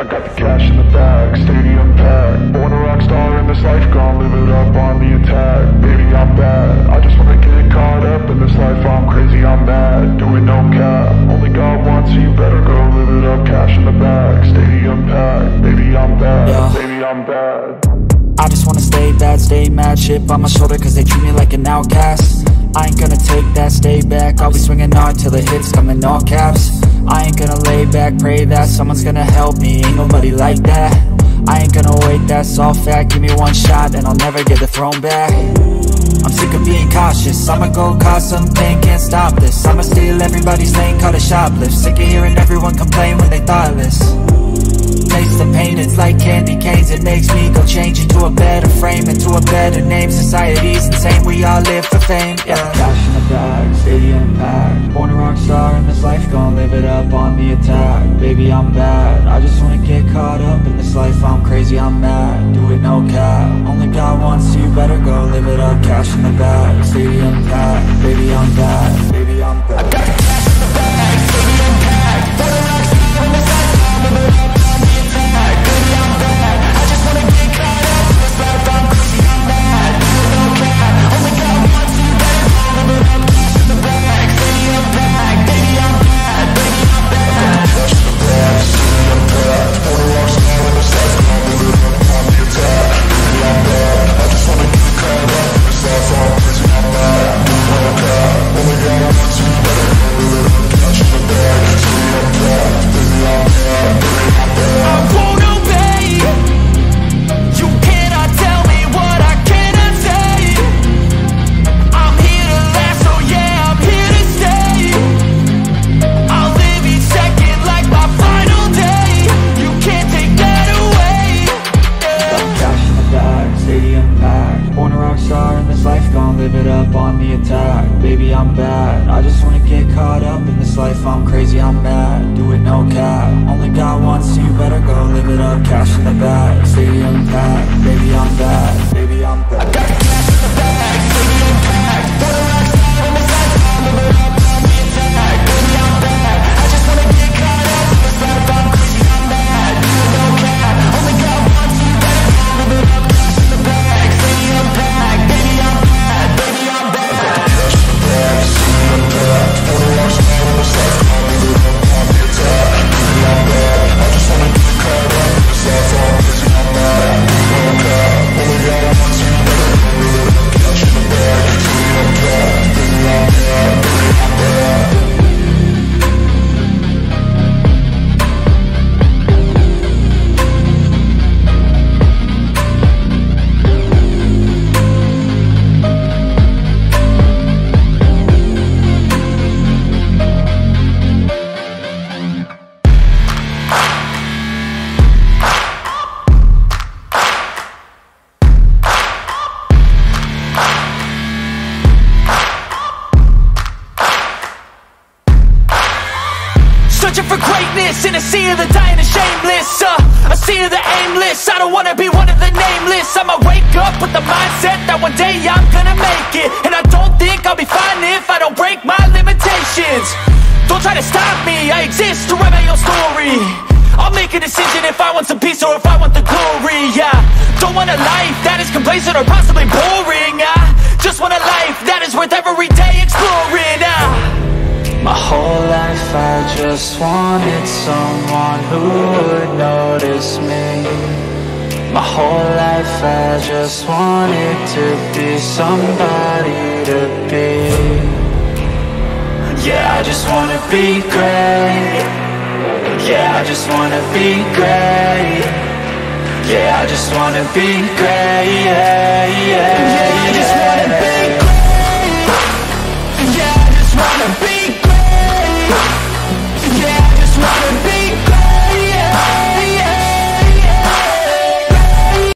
I got the cash in the bag, stadium packed. Born a rock star in this life, gone live it up on the attack. Baby, I'm bad, I just wanna get caught up in this life. I'm crazy, I'm mad, doing no cap. Only God wants you, better go live it up. Cash in the bag, stadium packed. Baby, I'm bad, yeah. Baby, I'm bad. I just wanna stay bad, stay mad. Shit by my shoulder cause they treat me like an outcast. I ain't gonna take that, stay back. I'll be swinging hard till the hits come in all caps. I ain't gonna lay back, pray that someone's gonna help me. Ain't nobody like that. I ain't gonna wait, that's all fact. Give me one shot and I'll never get the throne back. I'm sick of being cautious. I'ma go cause something, can't stop this. I'ma steal everybody's lane, call it shoplift. Sick of hearing everyone complain when they thoughtless. Taste the pain, it's like candy canes. It makes me go change into a better frame, into a better name. Society's insane, we all live for fame, yeah. Cash in the bag, stadium packed. Born a rock star in this life, gon' live it up on the attack. Baby, I'm bad, I just wanna get caught up in this life. I'm crazy, I'm mad, do it no cap. Only God wants you, better go live it up. Cash in the bag, stadium packed. Baby, I'm bad, baby, I'm bad. I got the cash in the bag, stadium packed. Born a rock star in this life, gon' live it up. Be great, yeah, yeah, yeah. I just wanna